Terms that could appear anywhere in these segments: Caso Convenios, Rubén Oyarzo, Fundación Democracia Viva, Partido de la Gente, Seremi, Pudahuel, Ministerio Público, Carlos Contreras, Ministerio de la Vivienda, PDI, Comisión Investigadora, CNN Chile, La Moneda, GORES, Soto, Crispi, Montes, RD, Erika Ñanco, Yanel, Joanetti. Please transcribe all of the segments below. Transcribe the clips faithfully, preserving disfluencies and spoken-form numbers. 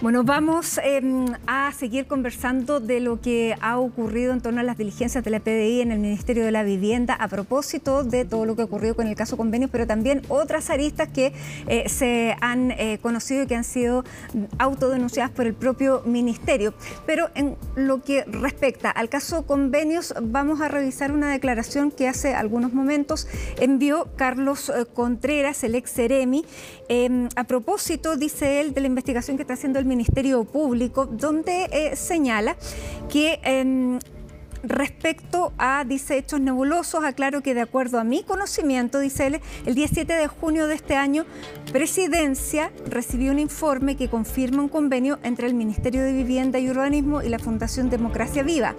Bueno, vamos eh, a seguir conversando de lo que ha ocurrido en torno a las diligencias de la P D I en el Ministerio de la Vivienda a propósito de todo lo que ocurrió con el caso Convenios, pero también otras aristas que eh, se han eh, conocido y que han sido autodenunciadas por el propio Ministerio. Pero en lo que respecta al caso Convenios, vamos a revisar una declaración que hace algunos momentos envió Carlos eh, Contreras, el ex Seremi, eh, a propósito, dice él, de la investigación que está haciendo el Ministerio Público, donde eh, señala que eh, respecto a, dice, hechos nebulosos, aclaro que de acuerdo a mi conocimiento, dice él, el diecisiete de junio de este año, Presidencia recibió un informe que confirma un convenio entre el Ministerio de Vivienda y Urbanismo y la Fundación Democracia Viva.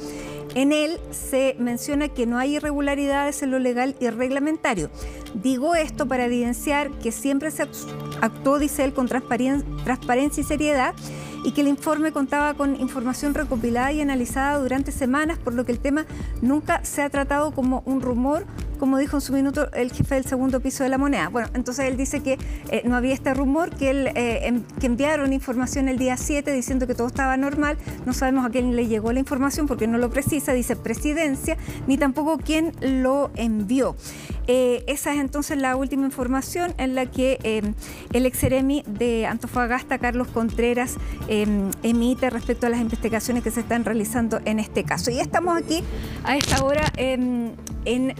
En él se menciona que no hay irregularidades en lo legal y reglamentario. Digo esto para evidenciar que siempre se actuó, dice él, con transparen- transparencia y seriedad, y que el informe contaba con información recopilada y analizada durante semanas, por lo que el tema nunca se ha tratado como un rumor, como dijo en su minuto el jefe del segundo piso de La Moneda. Bueno, entonces él dice que eh, no había este rumor, que, él, eh, en, que enviaron información el día siete diciendo que todo estaba normal. No sabemos a quién le llegó la información porque no lo precisa, dice Presidencia, ni tampoco quién lo envió. Eh, esa es entonces la última información en la que eh, el ex Seremi de Antofagasta, Carlos Contreras, eh, emite respecto a las investigaciones que se están realizando en este caso. Y estamos aquí a esta hora eh, en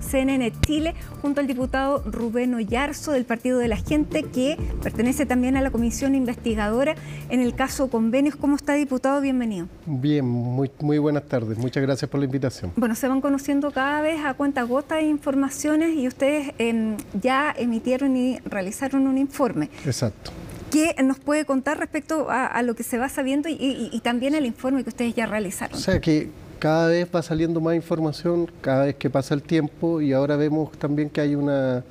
C N N Chile, junto al diputado Rubén Oyarzo del Partido de la Gente, que pertenece también a la comisión investigadora en el caso Convenios. ¿Cómo está, diputado? Bienvenido. Bien, muy, muy buenas tardes. Muchas gracias por la invitación. Bueno, se van conociendo cada vez a cuentagotas de informaciones y ustedes eh, ya emitieron y realizaron un informe. Exacto. ¿Qué nos puede contar respecto a, a lo que se va sabiendo y, y, y también el informe que ustedes ya realizaron? O sea, que cada vez va saliendo más información, cada vez que pasa el tiempo, y ahora vemos también que hay una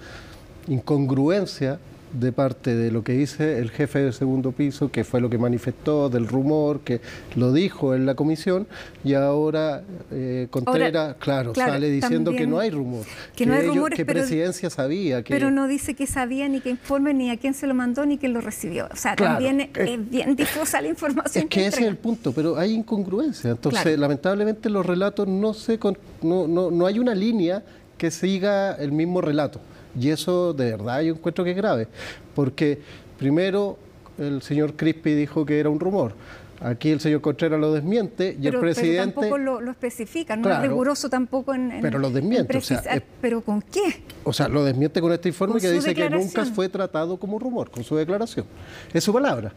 incongruencia de parte de lo que dice el jefe del segundo piso, que fue lo que manifestó, del rumor, que lo dijo en la comisión, y ahora eh, Contreras, ahora, claro, claro, sale diciendo que no hay rumor. Que, que no hay ellos, rumores, que pero, Presidencia sabía. Que, pero no dice que sabía, ni que informe, ni a quién se lo mandó, ni que lo recibió. O sea, claro, también es, es bien difusa la información. Es que, que ese es el punto, pero hay incongruencia. Entonces, claro, lamentablemente los relatos no se... No, no, no hay una línea que siga el mismo relato. Y eso de verdad yo encuentro que es grave, porque primero el señor Crispi dijo que era un rumor. Aquí el señor Contreras lo desmiente y pero, el presidente... Pero tampoco lo, lo especifica, no claro, es riguroso tampoco en... en pero lo desmiente, o sea... Es, ¿pero con qué? O sea, lo desmiente con este informe, con que dice que nunca fue tratado como rumor, con su declaración. Es su palabra.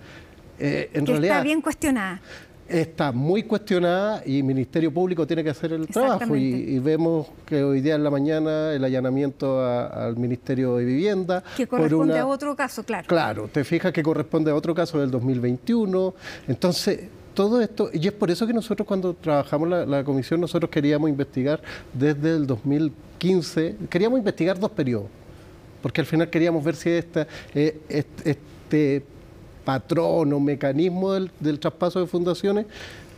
Eh, en que realidad, está bien cuestionada. Está muy cuestionada y Ministerio Público tiene que hacer el trabajo. Y, y vemos que hoy día en la mañana el allanamiento a, al Ministerio de Vivienda... Que corresponde por una, a otro caso, claro. Claro, te fijas que corresponde a otro caso del dos mil veintiuno. Entonces, todo esto... Y es por eso que nosotros cuando trabajamos la, la comisión, nosotros queríamos investigar desde el dos mil quince... Queríamos investigar dos periodos, porque al final queríamos ver si esta, eh, este... este patrón o mecanismo del, del traspaso de fundaciones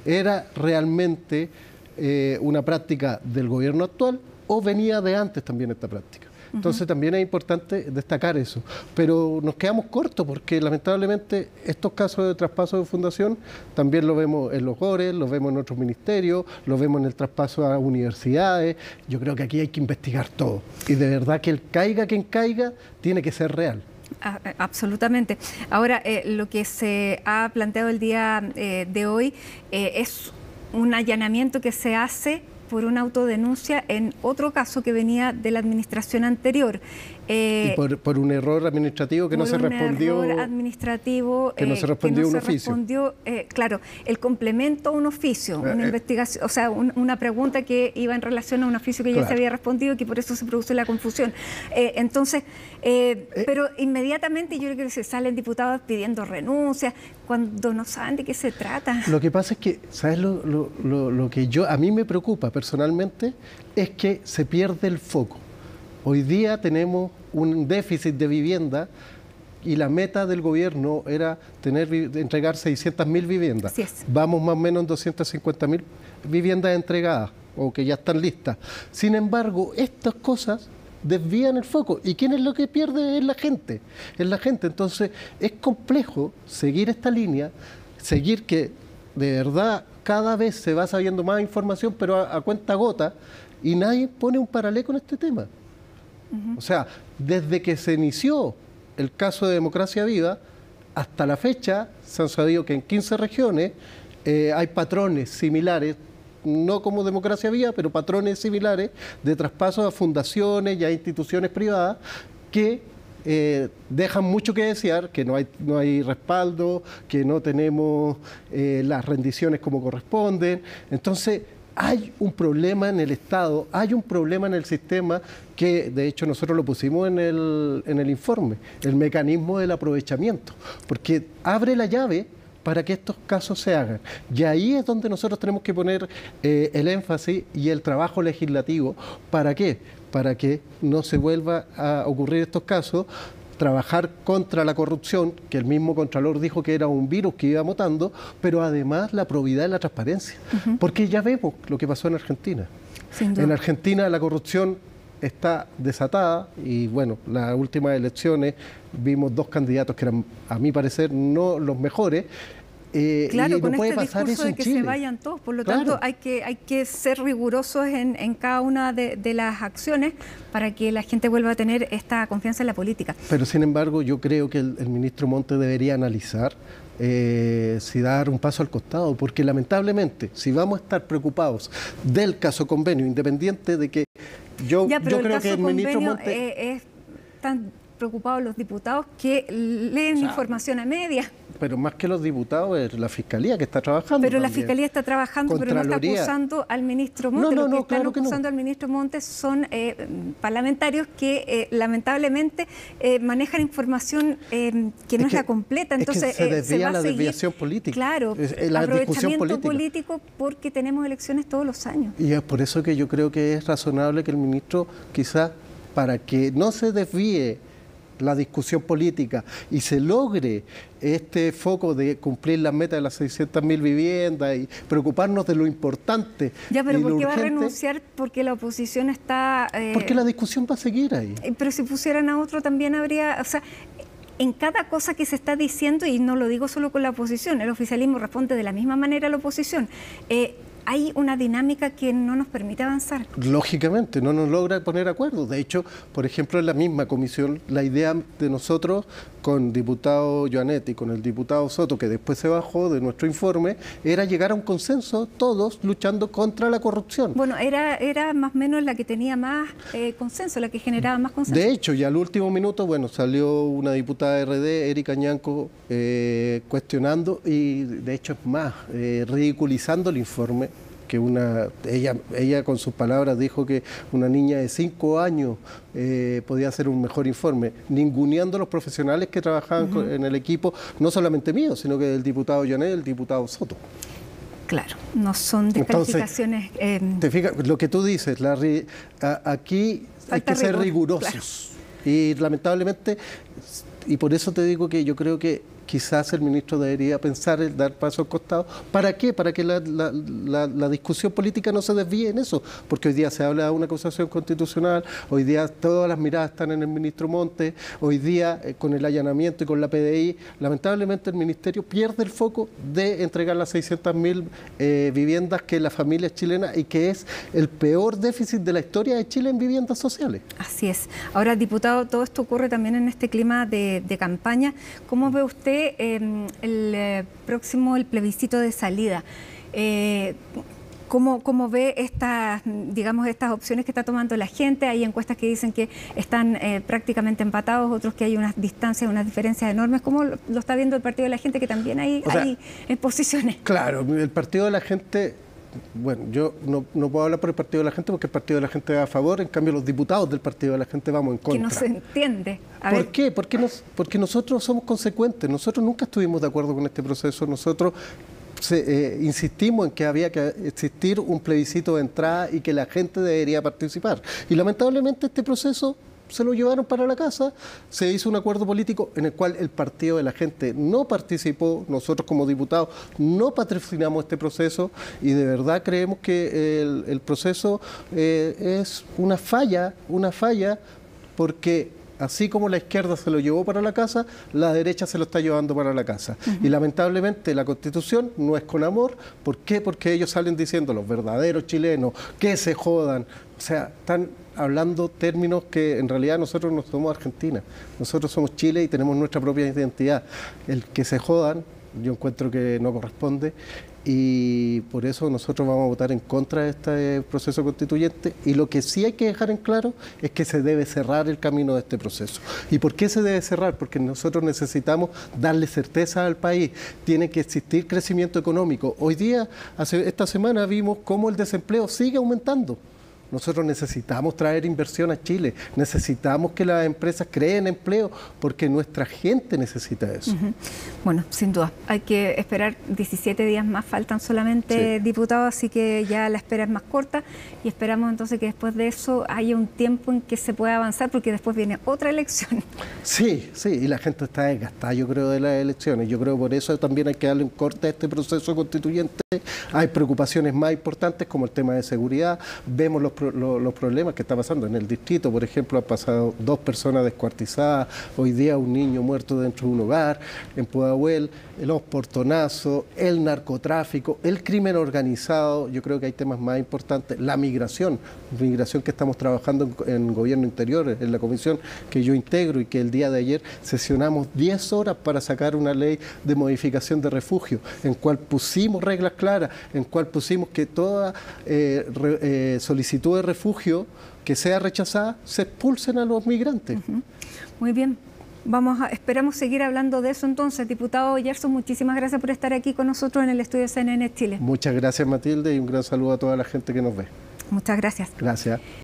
era realmente eh, una práctica del gobierno actual o venía de antes también esta práctica. Entonces, uh-huh, también es importante destacar eso. Pero nos quedamos cortos porque lamentablemente estos casos de traspaso de fundación también lo vemos en los GORES, los vemos en otros ministerios, lo vemos en el traspaso a universidades. Yo creo que aquí hay que investigar todo. Y de verdad que el caiga quien caiga tiene que ser real. Ah, absolutamente. Ahora, eh, lo que se ha planteado el día eh, de hoy eh, es un allanamiento que se hace por una autodenuncia en otro caso que venía de la administración anterior. Eh, y por, por un error administrativo que no se respondió. Por un error administrativo que no se respondió un oficio. Eh, claro, el complemento a un oficio, una eh, investigación, o sea, un, una pregunta que iba en relación a un oficio que claro, ya se había respondido y que por eso se produce la confusión. Eh, entonces, eh, eh, pero inmediatamente yo creo que se salen diputados pidiendo renuncias cuando no saben de qué se trata. Lo que pasa es que, ¿sabes lo, lo, lo, lo que yo a mí me preocupa personalmente? Es que se pierde el foco. Hoy día tenemos un déficit de vivienda y la meta del gobierno era tener, entregar seiscientas mil viviendas. Así es. Vamos más o menos en doscientas cincuenta mil viviendas entregadas o que ya están listas. Sin embargo, estas cosas desvían el foco. ¿Y quién es lo que pierde? Es la gente. Es la gente. Entonces, es complejo seguir esta línea, seguir que de verdad cada vez se va sabiendo más información, pero a, a cuenta gota, y nadie pone un paralelo con este tema. Uh-huh. O sea, desde que se inició el caso de Democracia Viva, hasta la fecha se han sabido que en quince regiones eh, hay patrones similares, no como Democracia Viva, pero patrones similares de traspasos a fundaciones y a instituciones privadas que eh, dejan mucho que desear, que no hay, no hay respaldo, que no tenemos eh, las rendiciones como corresponden. Entonces, hay un problema en el Estado, hay un problema en el sistema que, de hecho, nosotros lo pusimos en el, en el informe, el mecanismo del aprovechamiento, porque abre la llave para que estos casos se hagan. Y ahí es donde nosotros tenemos que poner eh, el énfasis y el trabajo legislativo. ¿Para qué? Para que no se vuelva a ocurrir estos casos, trabajar contra la corrupción, que el mismo Contralor dijo que era un virus que iba mutando, pero además la probidad y la transparencia. Uh-huh. Porque ya vemos lo que pasó en Argentina. Sin duda. En Argentina la corrupción está desatada y, bueno, las últimas elecciones vimos dos candidatos que eran, a mi parecer, no los mejores. Eh, claro, y con no puede este pasar discurso de que Chile. Se vayan todos, por lo claro. tanto hay que, hay que ser rigurosos en, en cada una de, de las acciones para que la gente vuelva a tener esta confianza en la política. Pero sin embargo yo creo que el, el ministro Montes debería analizar eh, si dar un paso al costado, porque lamentablemente si vamos a estar preocupados del caso convenio, independiente de que yo, ya, pero yo el creo caso que el ministro Montes... Eh, es tan preocupados los diputados que leen o sea, información a media. Pero más que los diputados es la Fiscalía que está trabajando. Pero también. La Fiscalía está trabajando, pero no está acusando al ministro Montes. No, no, no, Los que claro están acusando que no. al ministro Montes son eh, parlamentarios que eh, lamentablemente eh, manejan información eh, que no es, es que, la completa. Entonces, es que se desvía eh, se la desviación política. Claro, es, eh, la aprovechamiento política. político porque tenemos elecciones todos los años. Y es por eso que yo creo que es razonable que el ministro quizás para que no se desvíe la discusión política y se logre este foco de cumplir las metas de las seiscientas mil viviendas y preocuparnos de lo importante. Ya, pero ¿por qué va a renunciar? Porque la oposición está... Eh, porque la discusión va a seguir ahí. Pero si pusieran a otro también habría... O sea, en cada cosa que se está diciendo, y no lo digo solo con la oposición, el oficialismo responde de la misma manera a la oposición, eh, hay una dinámica que no nos permite avanzar. Lógicamente, no nos logra poner acuerdos. De hecho, por ejemplo, en la misma comisión, la idea de nosotros con el diputado Joanetti, con el diputado Soto, que después se bajó de nuestro informe, era llegar a un consenso, todos luchando contra la corrupción. Bueno, era, era más o menos la que tenía más eh, consenso, la que generaba más consenso. De hecho, y al último minuto, bueno, salió una diputada de R D, Erika Ñanco, eh, cuestionando y, de hecho, es más, eh, ridiculizando el informe. Que una ella ella con sus palabras dijo que una niña de cinco años eh, podía hacer un mejor informe, ninguneando a los profesionales que trabajaban uh-huh. con, en el equipo, no solamente mío, sino que del diputado Yanel, el diputado Soto. Claro, no son descalificaciones... Entonces, eh, te fijas, lo que tú dices, Larry, a, aquí hay que rigor, ser rigurosos. Claro. Y lamentablemente, y por eso te digo que yo creo que quizás el ministro debería pensar en dar paso al costado. ¿Para qué? Para que la, la, la, la discusión política no se desvíe en eso. Porque hoy día se habla de una acusación constitucional, hoy día todas las miradas están en el ministro Montes, hoy día eh, con el allanamiento y con la P D I, lamentablemente el ministerio pierde el foco de entregar las seiscientas mil eh, viviendas que la familia es chilena y que es el peor déficit de la historia de Chile en viviendas sociales. Así es. Ahora, diputado, todo esto ocurre también en este clima de, de campaña. ¿Cómo ve usted Eh, el eh, próximo el plebiscito de salida? Eh, ¿cómo, ¿Cómo ve estas, digamos, estas opciones que está tomando la gente? Hay encuestas que dicen que están eh, prácticamente empatados, otros que hay unas distancias, unas diferencias enormes. ¿Cómo lo, lo está viendo el Partido de la Gente, que también hay, o sea, hay en posiciones? Claro, el Partido de la Gente... Bueno, yo no, no puedo hablar por el Partido de la Gente porque el Partido de la Gente va a favor, en cambio los diputados del Partido de la Gente vamos en contra. Que no se entiende. A ¿Por ver. qué? Porque, nos, porque nosotros somos consecuentes, nosotros nunca estuvimos de acuerdo con este proceso, nosotros se, eh, insistimos en que había que existir un plebiscito de entrada y que la gente debería participar. Y lamentablemente este proceso se lo llevaron para la casa, se hizo un acuerdo político en el cual el Partido de la Gente no participó, nosotros como diputados no patrocinamos este proceso y de verdad creemos que el, el proceso eh, es una falla, una falla, porque así como la izquierda se lo llevó para la casa, la derecha se lo está llevando para la casa. Uh-huh. Y lamentablemente la Constitución no es con amor. ¿Por qué? Porque ellos salen diciendo los verdaderos chilenos, que se jodan. O sea, están hablando términos que en realidad nosotros no somos Argentina. Nosotros somos Chile y tenemos nuestra propia identidad. El que se jodan, yo encuentro que no corresponde. Y por eso nosotros vamos a votar en contra de este proceso constituyente, y lo que sí hay que dejar en claro es que se debe cerrar el camino de este proceso. ¿Y por qué se debe cerrar? Porque nosotros necesitamos darle certeza al país, tiene que existir crecimiento económico. Hoy día, hace, esta semana vimos cómo el desempleo sigue aumentando. Nosotros necesitamos traer inversión a Chile, necesitamos que las empresas creen empleo, porque nuestra gente necesita eso. Uh-huh. Bueno, sin duda, hay que esperar diecisiete días más, faltan solamente sí. diputados, así que ya la espera es más corta, y esperamos entonces que después de eso haya un tiempo en que se pueda avanzar, porque después viene otra elección. Sí, sí, y la gente está desgastada, yo creo, de las elecciones. Yo creo por eso también hay que darle un corte a este proceso constituyente. Hay preocupaciones más importantes como el tema de seguridad, vemos los los problemas que está pasando en el distrito. Por ejemplo, han pasado dos personas descuartizadas, hoy día un niño muerto dentro de un hogar, en Pudahuel, los portonazos, el narcotráfico, el crimen organizado. Yo creo que hay temas más importantes, la migración, migración que estamos trabajando en, en Gobierno Interior, en la comisión que yo integro y que el día de ayer sesionamos diez horas para sacar una ley de modificación de refugio, en cual pusimos reglas claras, en cual pusimos que toda eh, re, eh, solicitud de refugio que sea rechazada, se expulsen a los migrantes. Uh-huh. Muy bien, vamos a, esperamos seguir hablando de eso entonces. Diputado Oyarzo, muchísimas gracias por estar aquí con nosotros en el estudio C N N Chile. Muchas gracias, Matilde, y un gran saludo a toda la gente que nos ve. Muchas gracias. Gracias.